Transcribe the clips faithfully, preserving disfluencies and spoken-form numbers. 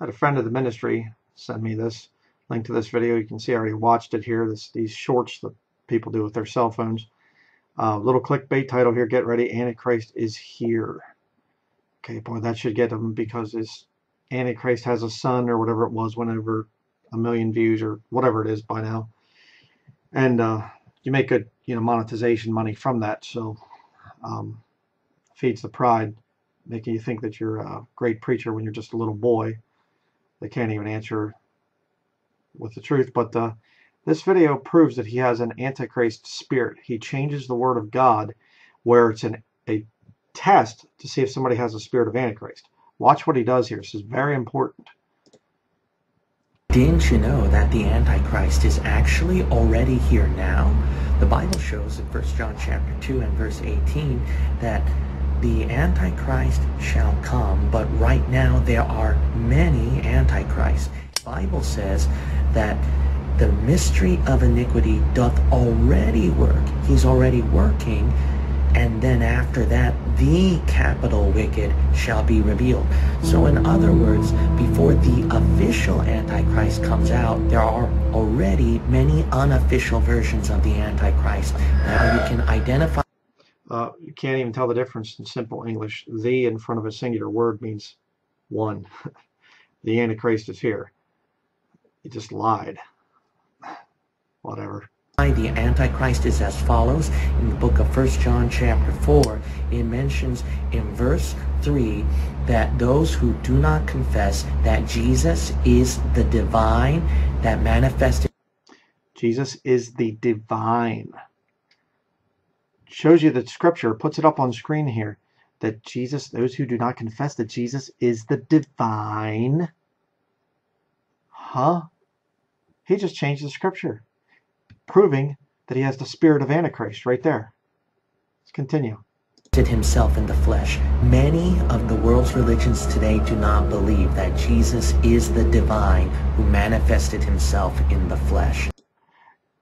I had a friend of the ministry send me this link to this video. You can see I already watched it here. This, these shorts that people do with their cell phones. Uh, little clickbait title here. Get ready, Antichrist is here. Okay, boy, that should get them, because this Antichrist has a son or whatever it was, went over a million views or whatever it is by now. And uh, you make good, you know, monetization money from that. So um, feeds the pride, making you think that you're a great preacher when you're just a little boy. They can't even answer with the truth. But uh, this video proves that he has an Antichrist spirit. He changes the Word of God where it's an, a test to see if somebody has a spirit of Antichrist. Watch what he does here. This is very important. Didn't you know that the Antichrist is actually already here now? The Bible shows in First John chapter two and verse eighteen that the Antichrist shall come, but right now there are many Antichrists. The Bible says that the mystery of iniquity doth already work. He's already working. And then after that, the capital wicked shall be revealed. So in other words, before the official Antichrist comes out, there are already many unofficial versions of the Antichrist. Now you can identify... Uh, you can't even tell the difference in simple English. The in front of a singular word means one. The Antichrist is here. He just lied. Whatever. The Antichrist is as follows. In the book of First John chapter four, it mentions in verse three that those who do not confess that Jesus is the divine that manifested... Jesus is the divine. Shows you that Scripture, puts it up on screen here, that Jesus, those who do not confess that Jesus is the divine. Huh? He just changed the Scripture, proving that he has the spirit of Antichrist right there. Let's continue. Himself in the flesh. Many of the world's religions today do not believe that Jesus is the divine who manifested himself in the flesh.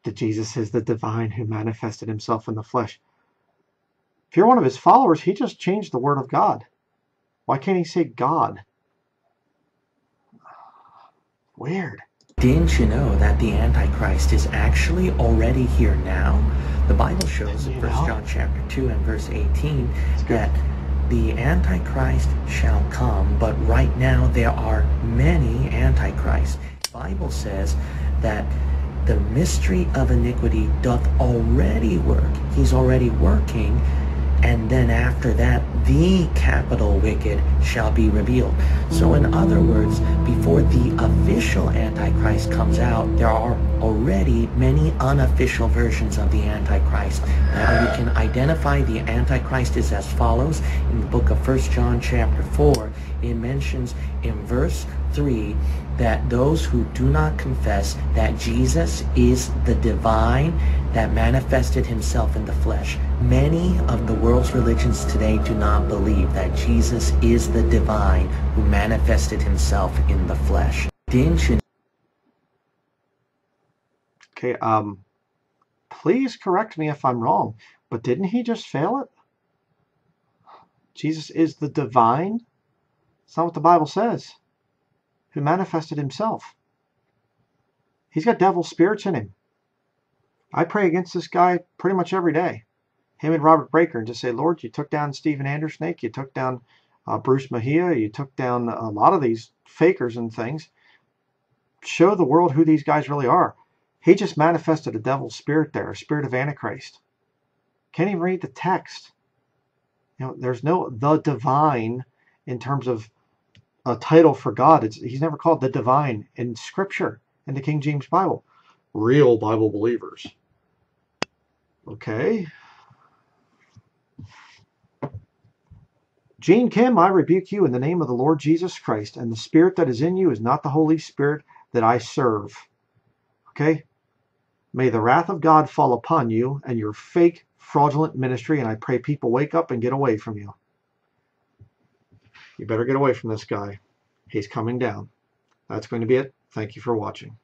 That Jesus is the divine who manifested himself in the flesh. If you're one of his followers, he just changed the word of God. Why can't he say God? Weird. Didn't you know that the Antichrist is actually already here now? The Bible shows in First John chapter two and verse eighteen that the Antichrist shall come, but right now there are many Antichrists. The Bible says that the mystery of iniquity doth already work. He's already working. And then after that, the capital wicked shall be revealed. So in other words, before the official Antichrist comes out, there are already many unofficial versions of the Antichrist. Now you can identify the Antichrist is as follows. In the book of First John chapter four, it mentions in verse three that those who do not confess that Jesus is the divine that manifested himself in the flesh. Many of the world's religions today do not believe that Jesus is the divine who manifested himself in the flesh. Didn't you... Okay, um, please correct me if I'm wrong, but didn't he just fail it? Jesus is the divine? That's not what the Bible says. Who manifested himself. He's got devil spirits in him. I pray against this guy pretty much every day. Him and Robert Breaker, and just say, Lord, you took down Stephen Andersnake, you took down uh, Bruce Mejia, you took down a lot of these fakers and things. Show the world who these guys really are. He just manifested a devil spirit there, a spirit of Antichrist. Can't even read the text. You know, there's no the divine in terms of a title for God. It's, he's never called the divine in Scripture, in the King James Bible. Real Bible Believers. Okay. Gene Kim, I rebuke you in the name of the Lord Jesus Christ, and the spirit that is in you is not the Holy Spirit that I serve. Okay? May the wrath of God fall upon you and your fake, fraudulent ministry, and I pray people wake up and get away from you. You better get away from this guy. He's coming down. That's going to be it. Thank you for watching.